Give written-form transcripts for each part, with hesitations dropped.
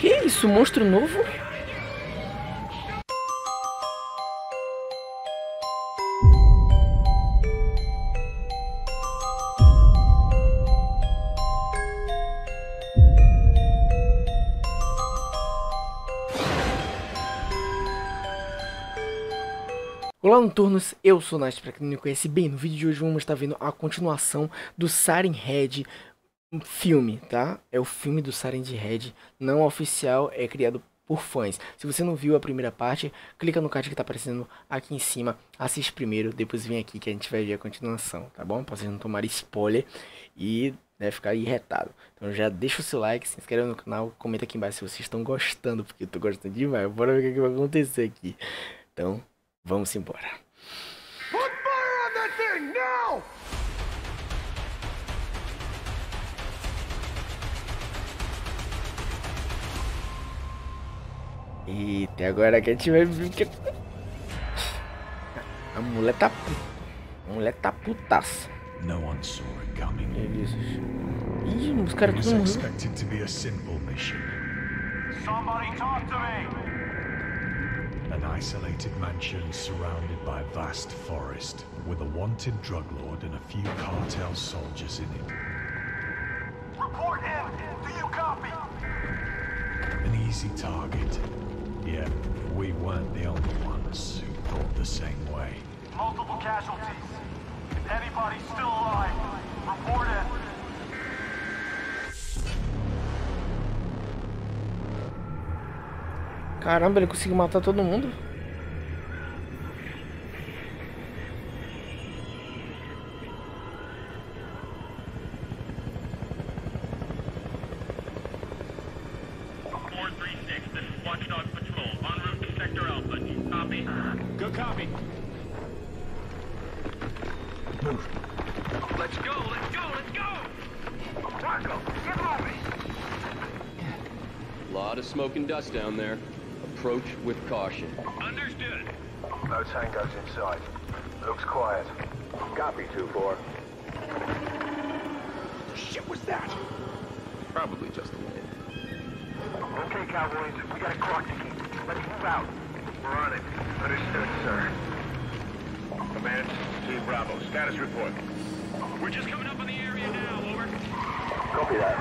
Que isso, monstro novo? Olá Noturnos, eu sou o Nath, pra quem não me conhece bem, no vídeo de hoje vamos estar vendo a continuação do Siren Head filme, tá? É o filme do Siren Head, não oficial, é criado por fãs. Se você não viu a primeira parte, clica no card que tá aparecendo aqui em cima, assiste primeiro, depois vem aqui que a gente vai ver a continuação, tá bom? Pra vocês não tomarem spoiler e né, ficar irretado. Então já deixa o seu like, se inscreve no canal, comenta aqui embaixo se vocês estão gostando, porque eu tô gostando demais, bora ver o que vai acontecer aqui. Então... vamos embora. Put fire on that thing now! Eita, agora que a gente vai ver que... a mulher tá puta. A mulher tá putaça. Ih, os caras tudo morrendo. An isolated mansion surrounded by vast forest, with a wanted drug lord and a few cartel soldiers in it. Report in! Do you copy? An easy target. Yeah, we weren't the only ones who thought the same way. Multiple casualties. If anybody's still alive, report in. Caramba, ele conseguiu matar todo mundo. A lot of smoke and dust down there. Approach with caution. Understood. No tangos inside. Looks quiet. Copy, 2-4. What the shit was that? Probably just a minute. Okay, cowboys. We got a clock to keep. Let's move out. We're on it. Understood, sir. Command, Team Bravo. Status report. We're just coming up on the area now, over. Copy that.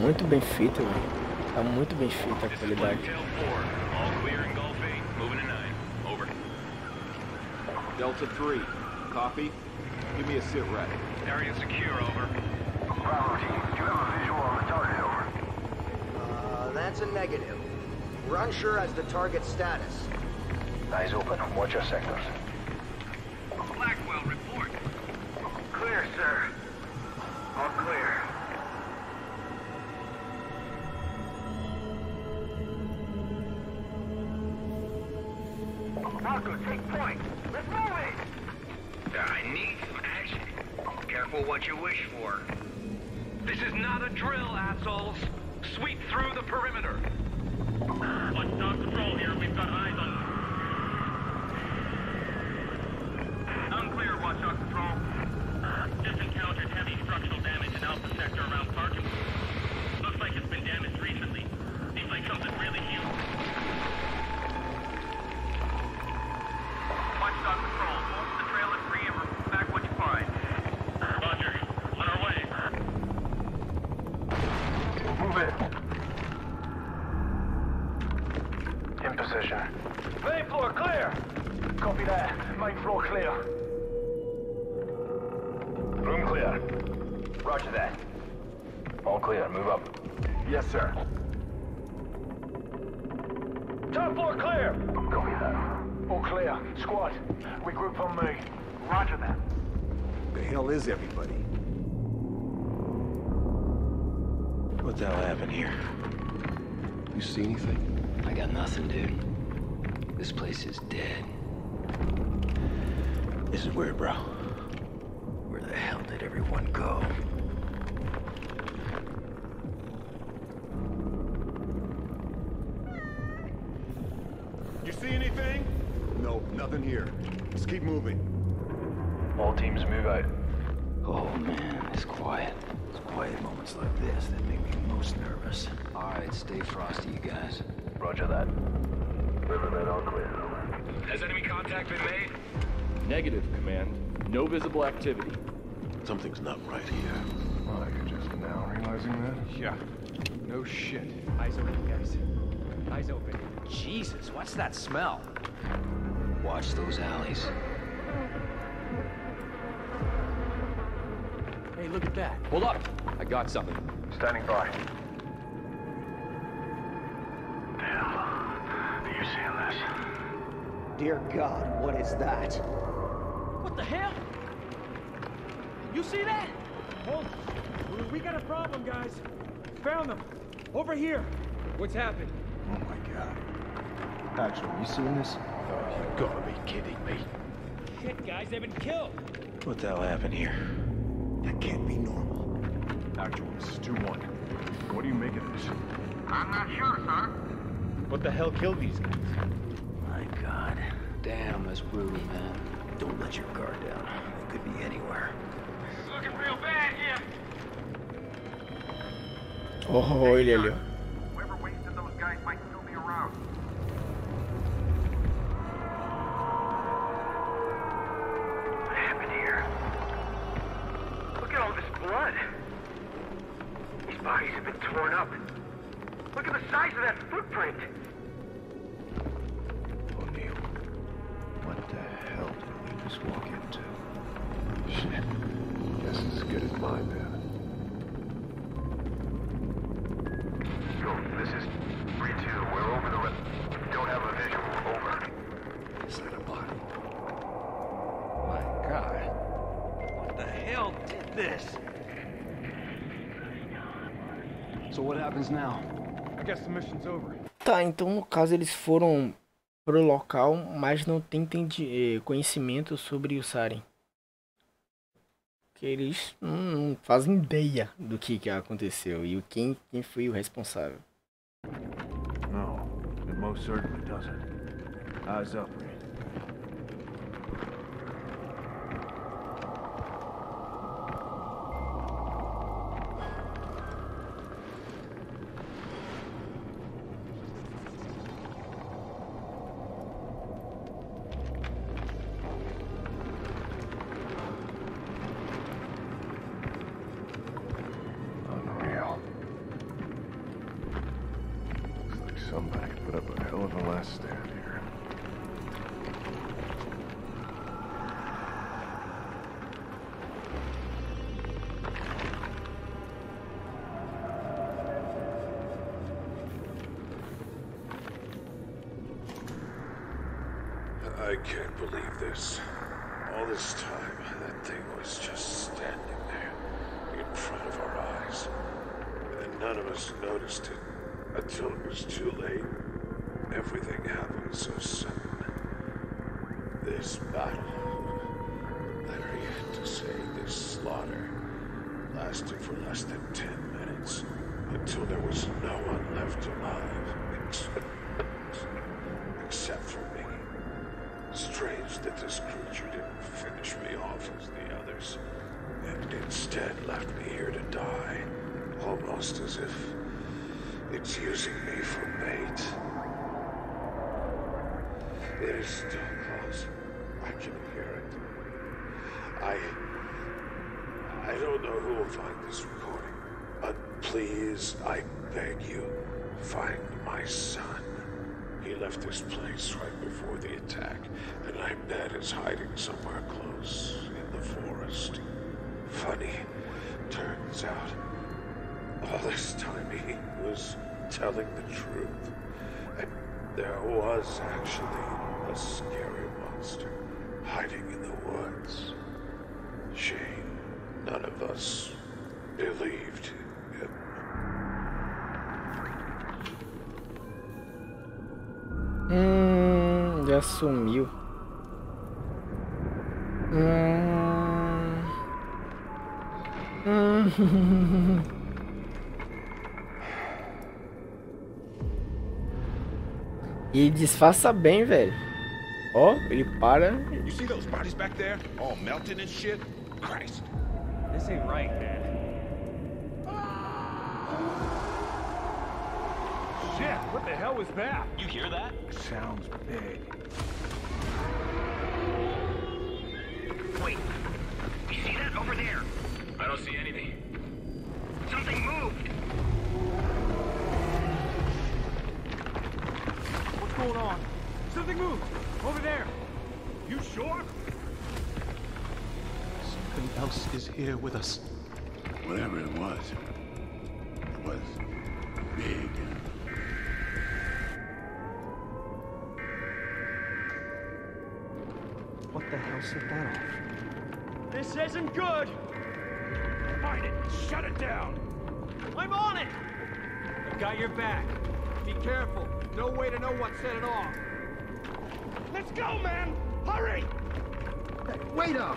Muito bem feito, velho. Tá muito bem feita a qualidade. Delta 3, copy. Give me a sit rep. Area secure, over. Bravo team, do you have a visual on the target, over? That's a negative. We're unsure as the target status. Eyes open. Watch our sectors. Blackwell, report. Clear, sir. All clear. Marco, take point. Let's move it! I need some action. Careful what you wish for. This is not a drill, assholes. Sweep through the perimeter. Watchdog patrol here. We've got eyes on... unclear, Watchdog patrol. Just encountered heavy structural damage in Alpha Sector around parking. Looks like it's been damaged recently. Seems like something really huge. Roger that. All clear. Move up. Yes, sir. Top floor clear! Copy that. All clear. Squad, regroup on me. Roger that. The hell is everybody? What the hell happened here? You see anything? I got nothing, dude. This place is dead. This is weird, bro. Where the hell did everyone go? Anything? No, nothing here. Just keep moving. All teams move out. Oh man, it's quiet. It's quiet. away at moments like this that make me most nervous. Alright, stay frosty, you guys. Roger that. River that all clear. Has enemy contact been made? Negative, Command. No visible activity. Something's not right here. Oh, you're just now realizing that? Yeah. No shit. Eyes open, guys. Eyes open. Jesus, what's that smell? Watch those alleys. Hey, look at that. Hold up. I got something. Standing by. Bill, are you seeing this? Dear God, what is that? What the hell? You see that? Hold. We got a problem, guys. Found them. Over here. What's happened? Oh my God. Actually, you seeing this? Oh, you gotta be kidding me. Shit, guys, they've been killed. What the hell happened here? That can't be normal. Actual, this is 2-1. What do you make of this? I'm not sure, sir. What the hell killed these guys? My God. Damn, that's brutal, man. Don't let your guard down. It could be anywhere. This is looking real bad here. Oh, hey, Lelio. Whoever wasted those guys might still be around. What happened here? Look at all this blood. These bodies have been torn up. Look at the size of that footprint. O'Neill, what the hell did we just walk into? Shit. Guess it's as good as mine, man. This is 3-2. We're over the rest. Don't have a visual. Over. Is that a body? My God. What the hell did this? So what happens now? I guess the mission's over. Tá, então no caso eles foram pro local, mas não têm conhecimento sobre o Siren. Que eles não fazem ideia do que aconteceu e quem foi o responsável. No, it most certainly doesn't. Eyes up. Somebody put up a hell of a last stand here. I can't believe this. All this time, that thing was just standing there in front of our eyes. And none of us noticed it. Until it was too late, everything happened so sudden. This battle, better yet to say this slaughter, lasted for less than 10 minutes, until there was no one left alive, except for me. Strange that this creature didn't finish me off as the others, and instead left me here to die, almost as if it's using me for bait. It is still close. I can hear it. I don't know who will find this recording, but please, I beg you, find my son. He left this place right before the attack, and I bet is hiding somewhere close in the forest. Funny, turns out, all this time he was telling the truth, and there was actually a scary monster hiding in the woods. Shame none of us believed him. Já sumiu. E disfarça bem, velho. Ó, ele para. You see those bodies back there? All melted and shit? Christ. This ain't right, man. Shit, what the hell was that? You hear that? Sounds big. Wait, you see that over there? I don't see anything. Something moved! What's going on? Something moved! Over there! You sure? Something else is here with us. Whatever it was big. What the hell set that off? This isn't good! Find it! Shut it down! I'm on it! I've got your back. Be careful. No way to know what set it off. Let's go, man! Hurry! Hey, wait up!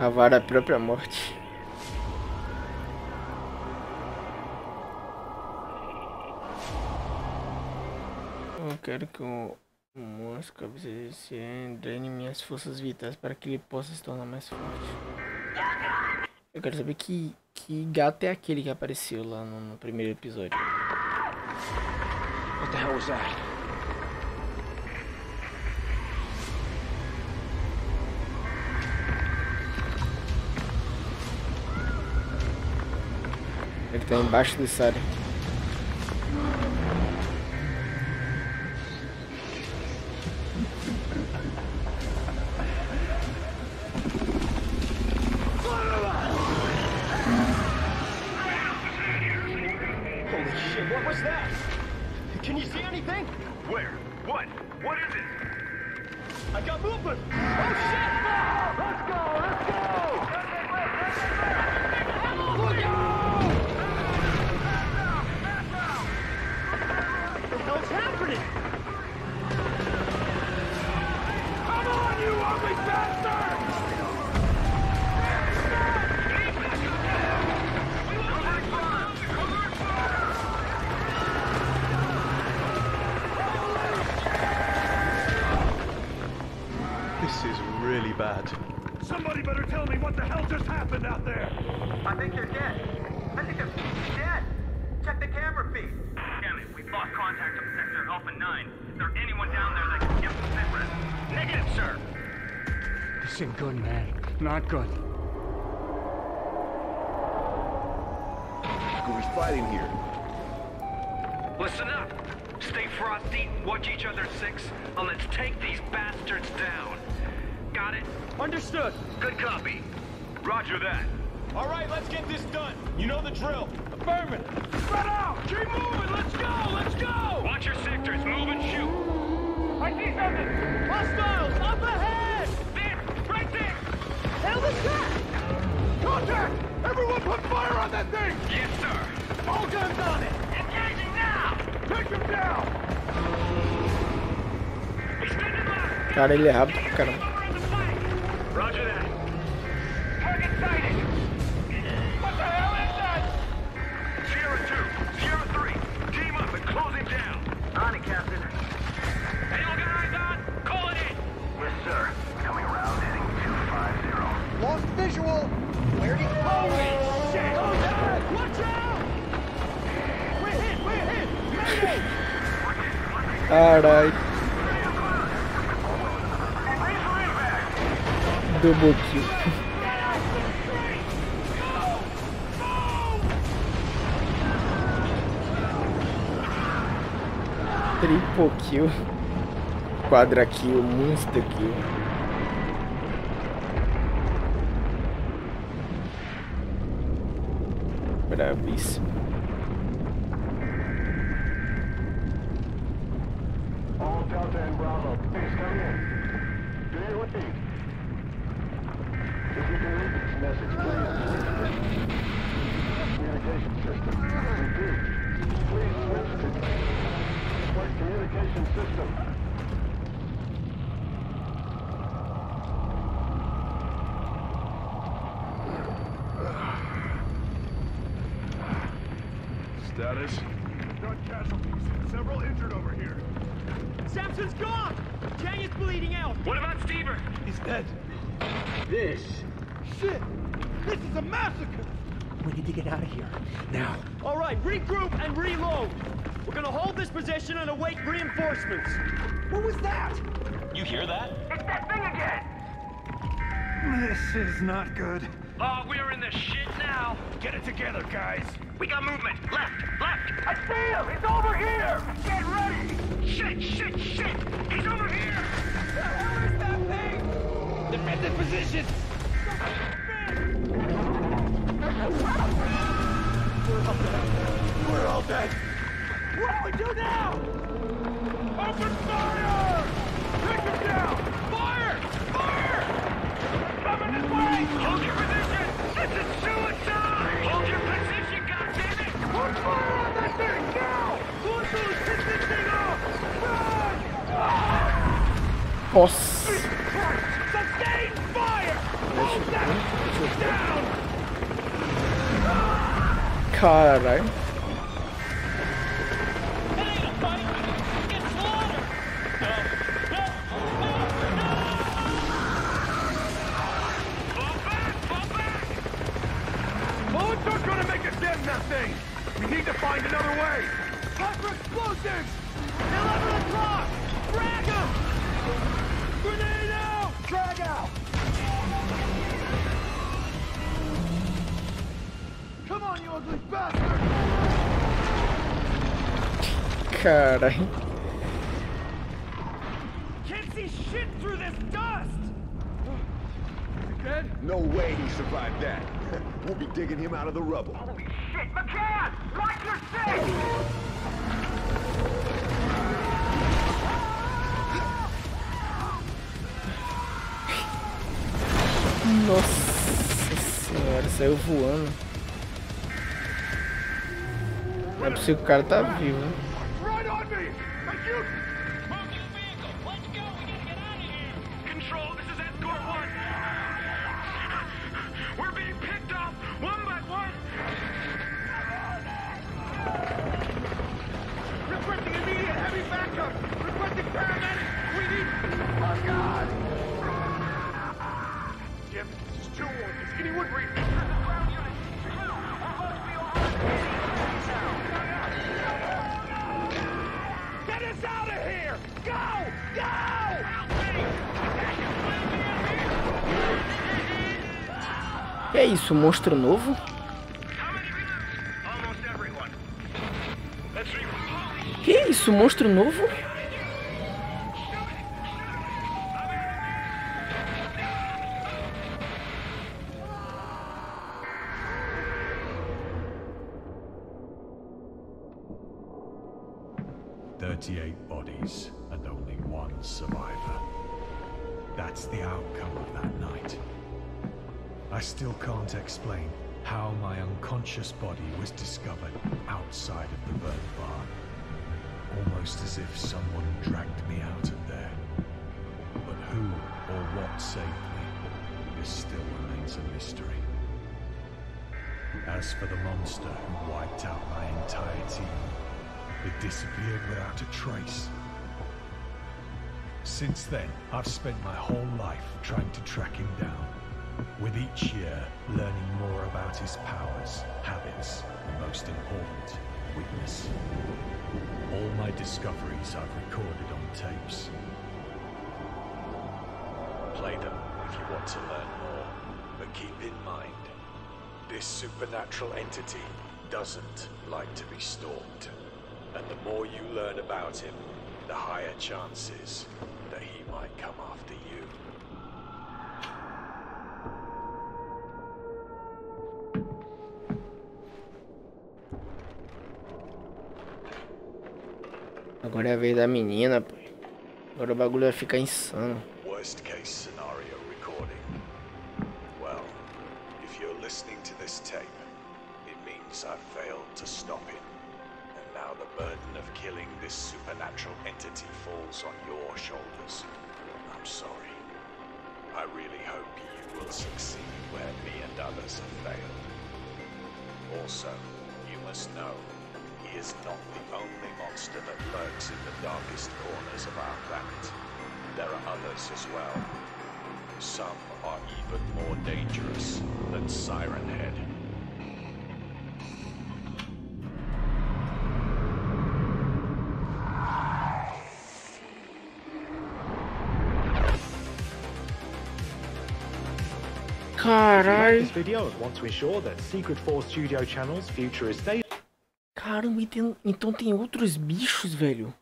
Cavar a própria morte. Eu quero que o monstro cabeça de CN drene minhas forças vitais para que ele possa se tornar mais forte. Eu quero saber que gato é aquele que apareceu lá no primeiro episódio. What the hell was that? Ele tá embaixo do Siren. Holy shit, what was that? Can you see anything? Where? What? What is it? I got movement! Oh shit! Let's go! Let's go! Let's go! What's happening? Come on, you ugly bastard! We want back fire! Alert fire! This is really bad. Somebody better tell me what the hell just happened out there! I think you're dead. I think I'm dead. Check the camera feed. Lost contact with Sector Alpha 9. Is there anyone down there that can give us a rest? Negative, sir! This ain't good, man. Not good. Who is fighting here? Listen up! Stay frosty, watch each other's six, and let's take these bastards down. Got it? Understood. Good copy. Roger that. Alright, let's get this done. You know the drill. Affirmative. Spread out! Keep moving! Let's go! Let's go! Watch your sectors. Move and shoot. I see something! Hostiles! Up ahead! There! Right there! Hell is that? Contact! Everyone put fire on that thing! Yes, sir! All guns on it! Engaging now! Take him down! Extended left! Cara, ele é rápido pra caramba. Roger that. Target sighted! Caralho. Do boquinho. Triple kill. Quadra kill, monster kill. Bravíssimo. Status? Got casualties. Several injured over here. Samson's gone! Chang is bleeding out. What about Stever? He's dead. This. Shit! This is a massacre! We need to get out of here. Now. All right, regroup and reload. We're gonna hold this position and await reinforcements. What was that? You hear that? It's that thing again! This is not good. Oh, we're in the shit now. Get it together, guys. We got movement. Left, left. I see him! It's over here! Get ready! Shit, shit, shit! He's over here! The hell is that thing? Defend the position! We're all dead. We're all dead. What do we do now? Open fire! Take him down! Fire! Fire! Coming this way! Hold your position! This is suicide! Hold your position, goddammit! Put fire on that thing now! Luzu, set this thing off! Run! Boss! Jesus Christ! Sustained fire! Hold that down! Caralho. Caralho. Can't see shit through this dust. Is it dead? No way he survived that. We'll be digging him out of the rubble. Holy shit, McCann! Lock your safe! Nossa senhora, saiu voando. Não é possível que o cara tá vivo, né? Que é isso, monstro novo? Que é isso, monstro novo? Explain how my unconscious body was discovered outside of the burn barn, almost as if someone dragged me out of there. But who or what saved me, this still remains a mystery. As for the monster who wiped out my entire team, it disappeared without a trace. Since then, I've spent my whole life trying to track him down. With each year, learning more about his powers, habits, and most important, weakness. All my discoveries I've recorded on tapes. Play them if you want to learn more, but keep in mind, this supernatural entity doesn't like to be stalked. And the more you learn about him, the higher chances that he might come after you. Agora é a vez da menina, pô. Agora o bagulho vai ficar insano. Worst case scenario recording. Well, if you're listening to this tape, it means I failed to stop him. And now the burden of killing this supernatural entity falls on your shoulders. I'm sorry. I really hope you will succeed where me and others have failed. Also, you must know. he is not the only monster that lurks in the darkest corners of our planet. There are others as well. Some are even more dangerous than Siren Head. Caralho! This video and want to ensure that Secret4Studio channel's future is safe. Caramba, então tem outros bichos, velho.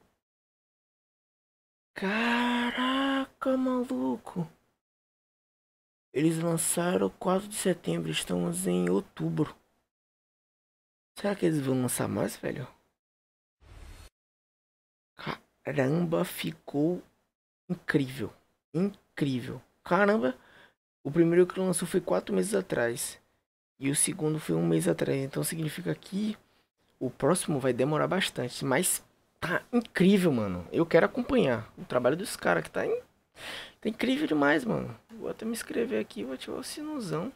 Caraca, maluco. Eles lançaram 4 de setembro, estamos em outubro. Será que eles vão lançar mais, velho? Caramba, ficou incrível. Incrível. Caramba, o primeiro que lançou foi 4 meses atrás. E o segundo foi 1 mês atrás. Então significa que o próximo vai demorar bastante. Mas tá incrível, mano. Eu quero acompanhar o trabalho dos caras que tá incrível. Tá incrível demais, mano. Vou até me inscrever aqui, vou ativar o sinozão.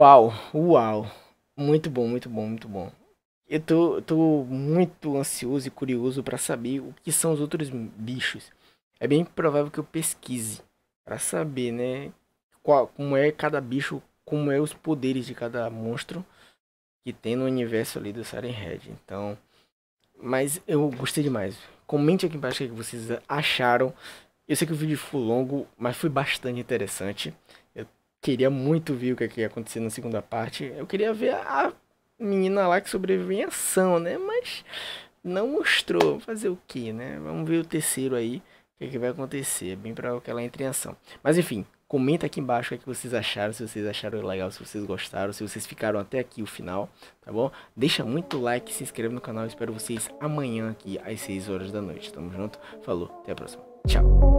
Uau, uau. Muito bom, muito bom, muito bom. Eu tô muito ansioso e curioso pra saber o que são os outros bichos. É bem provável que eu pesquise pra saber, né, como é cada bicho, como é os poderes de cada monstro que tem no universo ali do Siren Head. Então, mas eu gostei demais. Comente aqui embaixo o que vocês acharam. Eu sei que o vídeo foi longo, mas foi bastante interessante. Eu queria muito ver o que ia acontecer na segunda parte. Eu queria ver a menina lá que sobreviveu em ação, né? Mas não mostrou. Fazer o que, né? Vamos ver o terceiro aí, o que vai acontecer. Bem provável que ela entre em ação. Mas enfim, comenta aqui embaixo o que vocês acharam. Se vocês acharam legal, se vocês gostaram, se vocês ficaram até aqui o final, tá bom? Deixa muito like, se inscreve no canal. Eu espero vocês amanhã aqui às 6 horas da noite. Tamo junto, falou, até a próxima. Tchau.